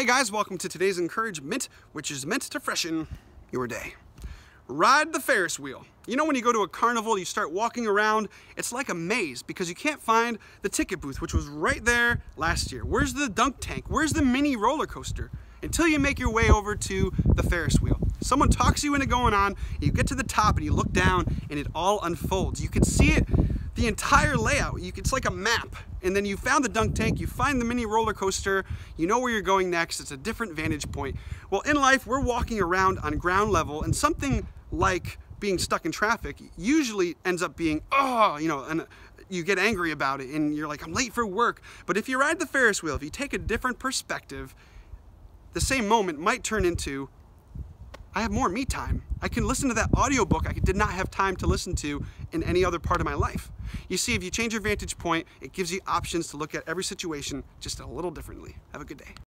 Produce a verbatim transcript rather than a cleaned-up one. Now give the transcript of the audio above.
Hey guys, welcome to today's encouragement, which is meant to freshen your day. Ride the Ferris wheel. You know, when you go to a carnival, you start walking around, it's like a maze because you can't find the ticket booth, which was right there last year. Where's the dunk tank? Where's the mini roller coaster? Until you make your way over to the Ferris wheel. Someone talks you into going on, you get to the top and you look down and it all unfolds. You can see it, the entire layout. You, it's like a map. And then you found the dunk tank, you find the mini roller coaster, you know where you're going next, it's a different vantage point. Well, in life, we're walking around on ground level, and something like being stuck in traffic usually ends up being, oh, you know, and you get angry about it, and you're like, I'm late for work. But if you ride the Ferris wheel, if you take a different perspective, the same moment might turn into, I have more me time. I can listen to that audiobook I did not have time to listen to in any other part of my life. You see, if you change your vantage point, it gives you options to look at every situation just a little differently. Have a good day.